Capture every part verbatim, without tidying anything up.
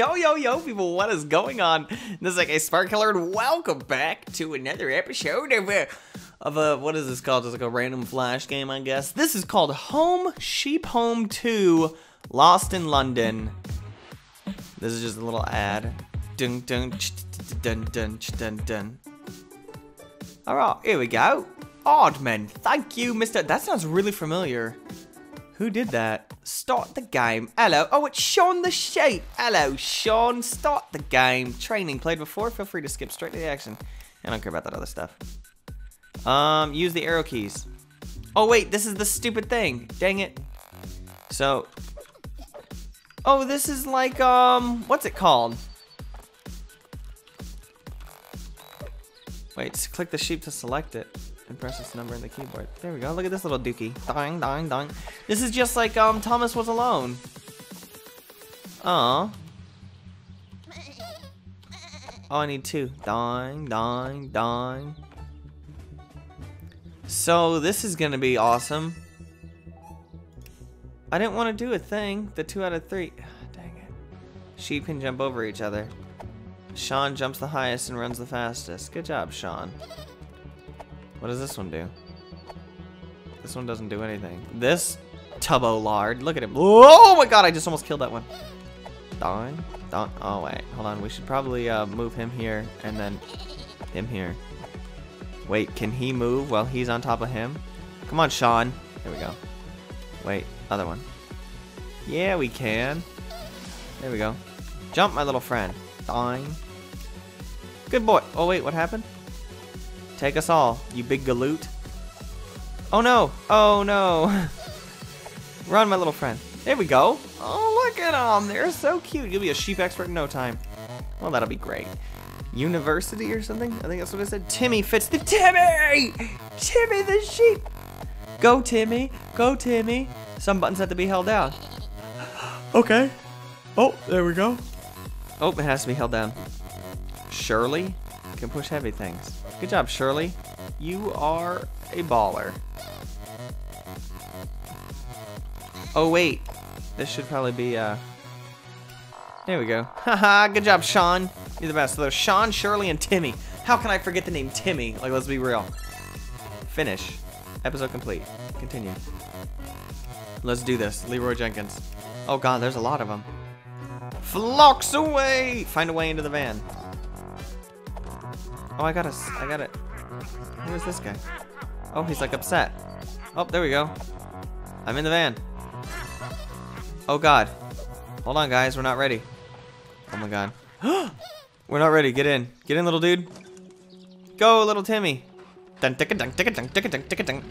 Yo, yo, yo, people, what is going on? This is like a Sparkler, and welcome back to another episode of a, of a, what is this called? Just like a random flash game, I guess. This is called Home Sheep Home two Lost in London. This is just a little ad. Dun, dun, dun, dun, dun, dun. All right, here we go. Oddman, thank you, Mister That sounds really familiar. Who did that? Start the game. Hello. Oh, it's Sean the Sheep. Hello, Sean. Start the game. Training played before. Feel free to skip straight to the action. I don't care about that other stuff. Um, use the arrow keys. Oh, wait. This is the stupid thing. Dang it. So. Oh, this is like, um, what's it called? Wait, click the sheep to select it. And press this number in the keyboard. There we go. Look at this little dookie. Dong, dong, dong. This is just like um, Thomas Was Alone. Aw. Oh, I need two. Dong, dong, dong. So this is gonna be awesome. I didn't want to do a thing. The two out of three. Oh, dang it. Sheep can jump over each other. Sean jumps the highest and runs the fastest. Good job, Sean. What does this one do? This one doesn't do anything. This tubbo lard. Look at him. Oh my god, I just almost killed that one. Don, don. Oh wait, hold on. We should probably uh, move him here and then him here. Wait, can he move while he's on top of him? Come on, Sean. Here we go. Wait, other one. Yeah, we can. There we go. Jump, my little friend. Don. Good boy. Oh wait, what happened? Take us all, you big galoot. Oh no, oh no. Run, my little friend. There we go. Oh, look at them, they're so cute. You'll be a sheep expert in no time. Well, that'll be great. University or something? I think that's what I said. Timmy fits the Timmy! Timmy the sheep! Go, Timmy, go, Timmy. Some buttons have to be held down. Okay. Oh, there we go. Oh, it has to be held down. Shirley can push heavy things. Good job, Shirley. You are a baller. Oh, wait. This should probably be, uh... there we go. Haha, good job, Sean. You're the best. So there's Sean, Shirley, and Timmy. How can I forget the name Timmy? Like, let's be real. Finish. Episode complete. Continue. Let's do this. Leroy Jenkins. Oh, God, there's a lot of them. Flocks away! Find a way into the van. Oh, I got it. I got it. Where's this guy? Oh, he's like upset. Oh, there we go. I'm in the van. Oh, God. Hold on, guys. We're not ready. Oh, my God. We're not ready. Get in. Get in, little dude. Go, little Timmy. Dun, dicka, dun, dicka, dun, dicka, dun, dicka, dun.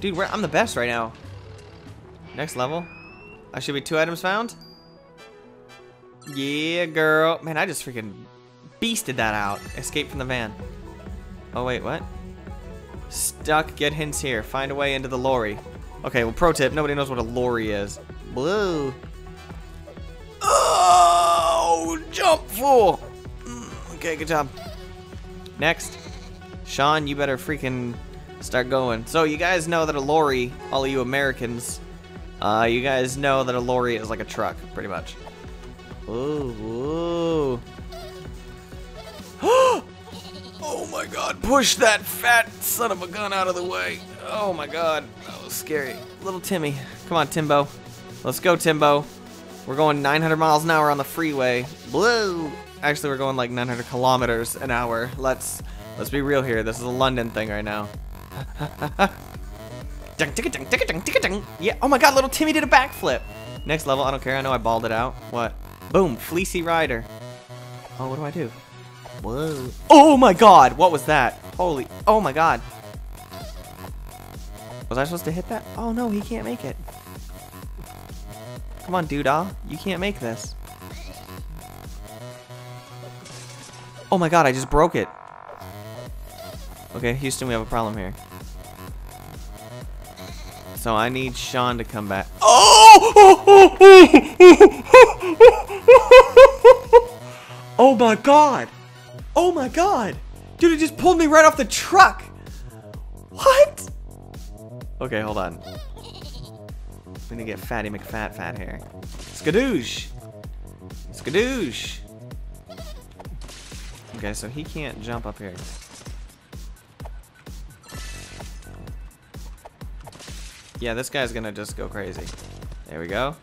Dude, we're, I'm the best right now. Next level. I should be two items found. Yeah, girl. Man, I just freaking... beasted that out. Escape from the van. Oh wait, what? Stuck, get hints here. Find a way into the lorry. Okay, well, pro tip, nobody knows what a lorry is. Blue. Oh, jump fool. Okay, good job. Next. Sean, you better freaking start going. So you guys know that a lorry, all of you Americans, uh, you guys know that a lorry is like a truck, pretty much. Ooh, ooh. Oh my god, push that fat son of a gun out of the way. Oh my god, that was scary. Little Timmy, come on Timbo. Let's go Timbo. We're going nine hundred miles an hour on the freeway. Blue. Actually, we're going like nine hundred kilometers an hour. Let's let's be real here. This is a London thing right now. Yeah, oh my god, little Timmy did a backflip. Next level, I don't care. I know I balled it out. What? Boom, Fleecy Rider. Oh, what do I do? Whoa. Oh my god, what was that? Holy, oh my god. Was I supposed to hit that? Oh no, he can't make it. Come on, doodah. You can't make this. Oh my god, I just broke it. Okay, Houston, we have a problem here. So I need Sean to come back. Oh! Oh my god! Oh my god! Dude, it just pulled me right off the truck! What? Okay, hold on. I'm gonna get Fatty McFat Fat here. Skadoosh! Skadoosh! Okay, so he can't jump up here. Yeah, this guy's gonna just go crazy. There we go.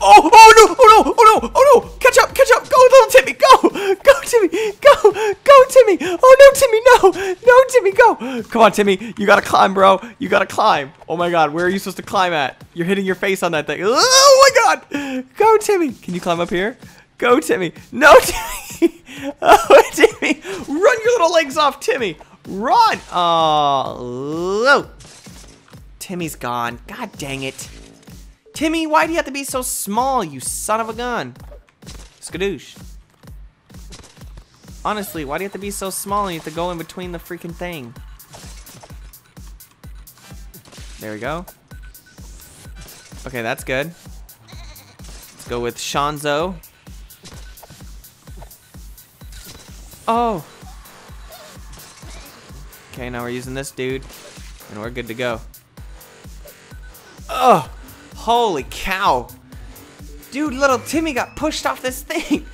Oh! Oh no! Oh no! Oh no! Oh no! Catch up! Catch up! Go, little Timmy! Go! Go, Timmy! Go! Go, Timmy! Oh no, Timmy! No! No, Timmy! Go! Come on, Timmy! You gotta climb, bro! You gotta climb! Oh my God! Where are you supposed to climb at? You're hitting your face on that thing! Oh my God! Go, Timmy! Can you climb up here? Go, Timmy! No, Timmy! Oh, Timmy! Run your little legs off, Timmy! Run! Oh! Timmy's gone. God dang it! Timmy, why do you have to be so small, you son of a gun? Skadoosh. Honestly, why do you have to be so small and you have to go in between the freaking thing? There we go. Okay, that's good. Let's go with Shanzo. Oh. Okay, now we're using this dude. And we're good to go. Oh. Holy cow. Dude, little Timmy got pushed off this thing.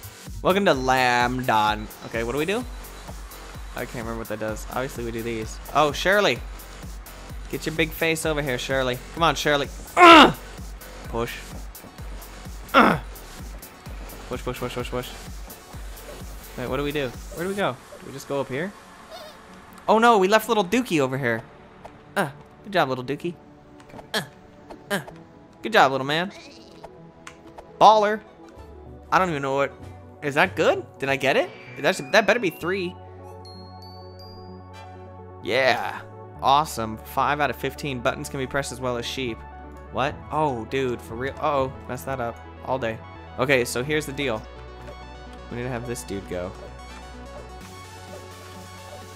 Welcome to Lambdon. Okay, what do we do? I can't remember what that does. Obviously, we do these. Oh, Shirley. Get your big face over here, Shirley. Come on, Shirley. Uh! Push. Uh! Push, push, push, push, push. Wait, what do we do? Where do we go? Do we just go up here? Oh, no, we left little Dookie over here. Uh, good job, little Dookie. Uh, uh. Good job, little man. Baller. I don't even know what. Is that good? Did I get it? That's, that better be three. Yeah. Awesome. five out of fifteen. Buttons can be pressed as well as sheep. What? Oh, dude. For real. Uh-oh. Messed that up. All day. Okay, so here's the deal. We need to have this dude go.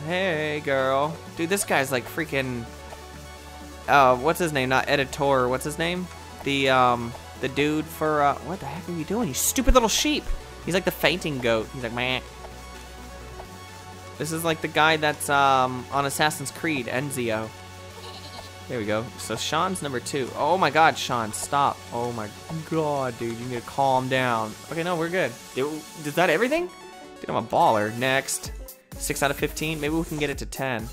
Hey, girl. Dude, this guy's like freaking... Uh, what's his name? Not Editor. What's his name? The um the dude for uh what the heck are you doing, you stupid little sheep? He's like the fainting goat. He's like, man, this is like the guy that's um on Assassin's Creed, Enzio. There we go. So Sean's number two. Oh my God, Sean, stop. Oh my God, dude, you need to calm down. Okay, no, we're good. Is that everything? Dude, I'm a baller. Next. Six out of fifteen. Maybe we can get it to ten.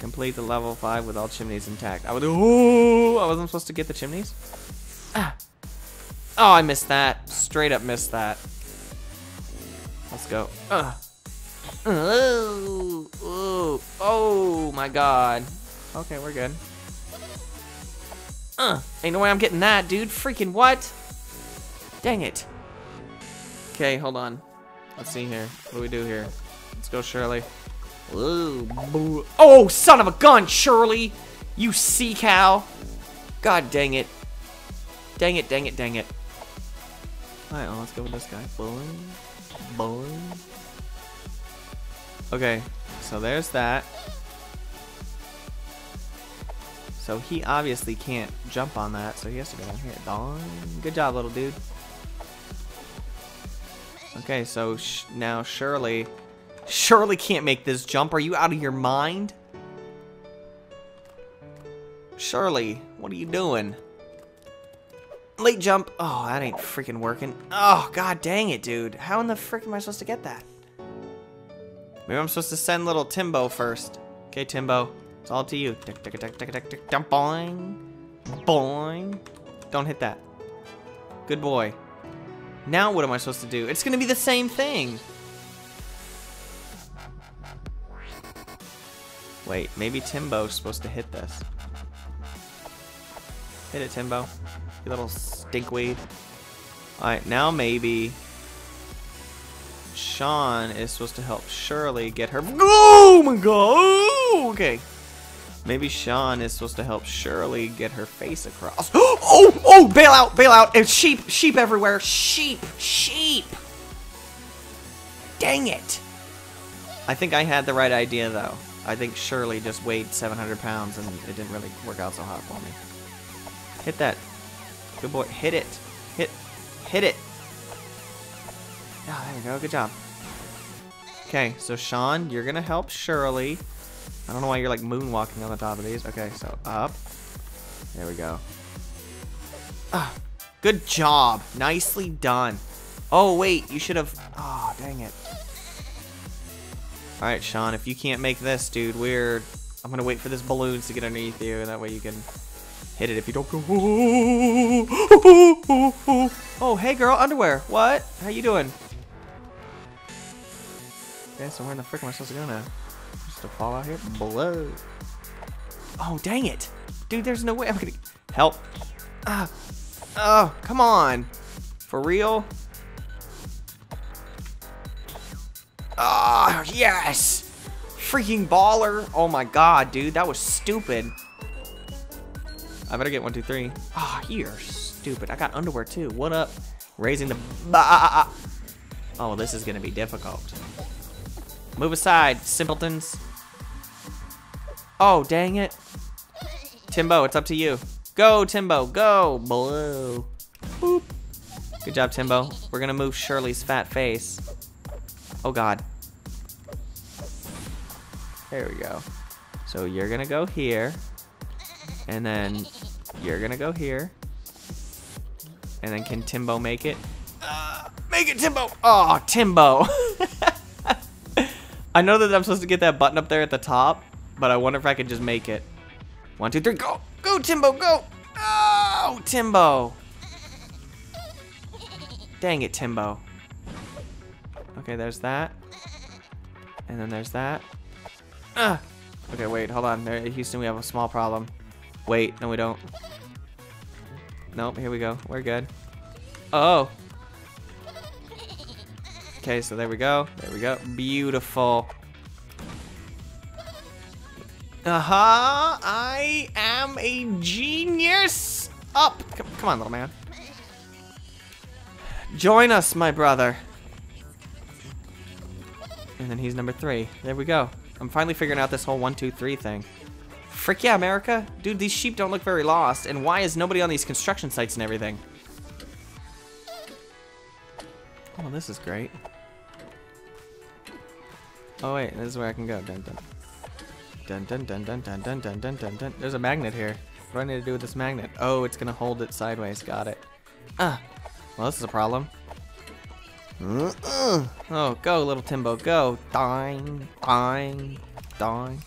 Complete the level five with all chimneys intact. I would. Oh, I wasn't supposed to get the chimneys. Ah. Oh, I missed that. Straight up missed that. Let's go. Uh. Oh, oh, oh my God. Okay, we're good. Uh. Ain't no way I'm getting that, dude. Freaking what? Dang it. Okay, hold on. Let's see here. What do we do here? Let's go, Shirley. Ooh, oh, son of a gun, Shirley! You sea cow! God dang it. Dang it, dang it, dang it. Alright, well, let's go with this guy. Boing. Boing. Okay, so there's that. So he obviously can't jump on that, so he has to go down here. Boing. Good job, little dude. Okay, so sh now Shirley... Shirley can't make this jump. Are you out of your mind? Shirley, what are you doing? Late jump. Oh, that ain't freaking working. Oh, God dang it, dude. How in the frick am I supposed to get that? Maybe I'm supposed to send little Timbo first. Okay, Timbo. It's all up to you. Tick, tick, tick, tick, tick, tick. Boing. Boing. Don't hit that. Good boy. Now what am I supposed to do? It's going to be the same thing. Wait, maybe Timbo's supposed to hit this. Hit it, Timbo. You little stinkweed. Alright, now maybe Sean is supposed to help Shirley get her. Oh my God! Okay. Maybe Sean is supposed to help Shirley get her face across. Oh! Oh! Bail out! Bail out! And sheep! Sheep everywhere! Sheep! Sheep! Dang it! I think I had the right idea, though. I think Shirley just weighed seven hundred pounds and it didn't really work out so hot for me. Hit that. Good boy. Hit it. Hit. Hit it. Oh, there we go. Good job. Okay, so Sean, you're going to help Shirley. I don't know why you're like moonwalking on the top of these. Okay, so up. There we go. Ah. Good job. Nicely done. Oh, wait. You should have... Oh, dang it. Alright, Sean. If you can't make this, dude, we're... I'm going to wait for this balloons to get underneath you. And that way you can hit it if you don't go... Oh, hey, girl. Underwear. What? How you doing? Okay, so where in the frick am I supposed to go now? Just to fall out here? Blow. Oh, dang it. Dude, there's no way I'm going to... Help. Ah. Oh, come on. For real? Oh, yes. Freaking baller. Oh, my God, dude. That was stupid. I better get one, two, three. Oh, you're stupid. I got underwear, too. What up? Raising the... Oh, this is going to be difficult. Move aside, simpletons. Oh, dang it. Timbo, it's up to you. Go, Timbo, go. Blue. Boop. Good job, Timbo. We're going to move Shirley's fat face. Oh, God. There we go. So you're going to go here. And then you're going to go here. And then can Timbo make it? Uh, make it, Timbo. Oh, Timbo. I know that I'm supposed to get that button up there at the top, but I wonder if I could just make it. One, two, three, go. Go, Timbo, go! Oh, Timbo! Dang it, Timbo. Okay, there's that. And then there's that. Ah! Okay, wait, hold on. There, at Houston, we have a small problem. Wait, no, we don't. Nope, here we go. We're good. Oh! Okay, so there we go. There we go. Beautiful. Aha! Uh-huh, I am a genius! Up! C come on, little man. Join us, my brother. And then he's number three. There we go. I'm finally figuring out this whole one, two, three thing. Frick yeah, America. Dude, these sheep don't look very lost. And why is nobody on these construction sites and everything? Oh, this is great. Oh, wait. This is where I can go. Dun, dun. Dun, dun, dun, dun, dun, dun, dun, dun, dun, dun. There's a magnet here. What do I need to do with this magnet? Oh, it's gonna hold it sideways. Got it. Ah, well, this is a problem. Uh-uh. Oh, go, little Timbo, go. Dine, dine, dine.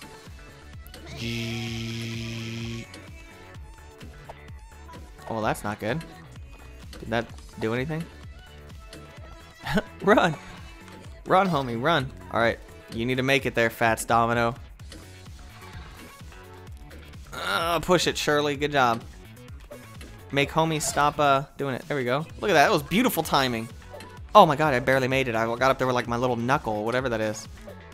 Oh, well, that's not good. Did that do anything? Run, run, homie, run. All right, you need to make it there, Fats Domino. Uh, push it, Shirley. Good job. Make homie stop uh, doing it. There we go. Look at that. That was beautiful timing. Oh, my God. I barely made it. I got up there with, like, my little knuckle, whatever that is.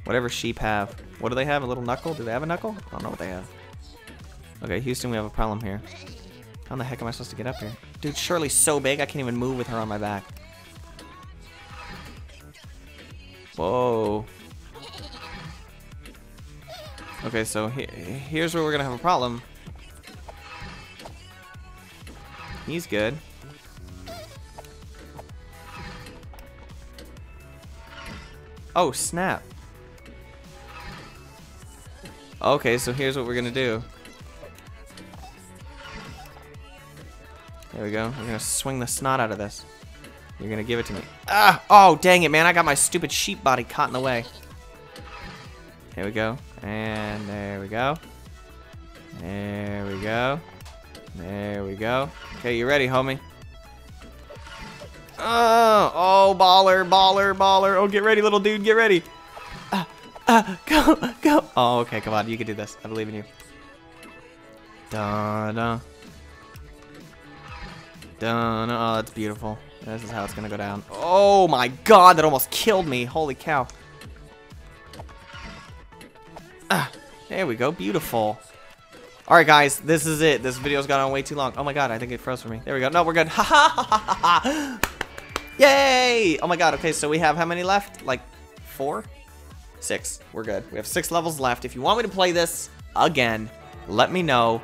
Whatever sheep have. What do they have? A little knuckle? Do they have a knuckle? I don't know what they have. Okay, Houston, we have a problem here. How the heck am I supposed to get up here? Dude, Shirley's so big, I can't even move with her on my back. Whoa. Okay, so he here's where we're gonna have a problem. He's good. Oh, snap. Okay, so here's what we're gonna do. There we go. We're gonna swing the snot out of this. You're gonna give it to me. Ah! Oh, dang it, man. I got my stupid sheep body caught in the way. There we go. And there we go. There we go. There we go. Okay, you ready, homie? Oh, oh, baller, baller, baller. Oh, get ready, little dude. Get ready. Uh, uh, go, go. Oh, okay, come on. You can do this. I believe in you. Da-da. Da-da. Oh, that's beautiful. This is how it's going to go down. Oh, my God. That almost killed me. Holy cow. Ah, there we go. Beautiful. All right, guys. This is it. This video's gone on way too long. Oh, my God. I think it froze for me. There we go. No, we're good. Ha, ha, ha, ha, ha. Yay. Oh, my God. Okay, so we have how many left? Like four? Six. We're good. We have six levels left. If you want me to play this again, let me know.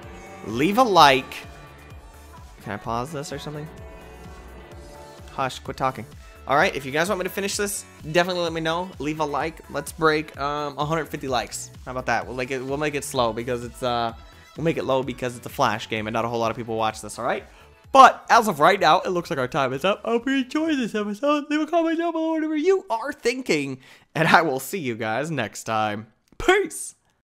Leave a like. Can I pause this or something? Hush. Quit talking. All right. If you guys want me to finish this, definitely let me know. Leave a like. Let's break um, one hundred fifty likes. How about that? We'll make it. We'll make it slow because it's. Uh, we'll make it low because it's a flash game and not a whole lot of people watch this. All right. But as of right now, it looks like our time is up. I hope you enjoyed this episode. Leave a comment down below whatever you are thinking, and I will see you guys next time. Peace!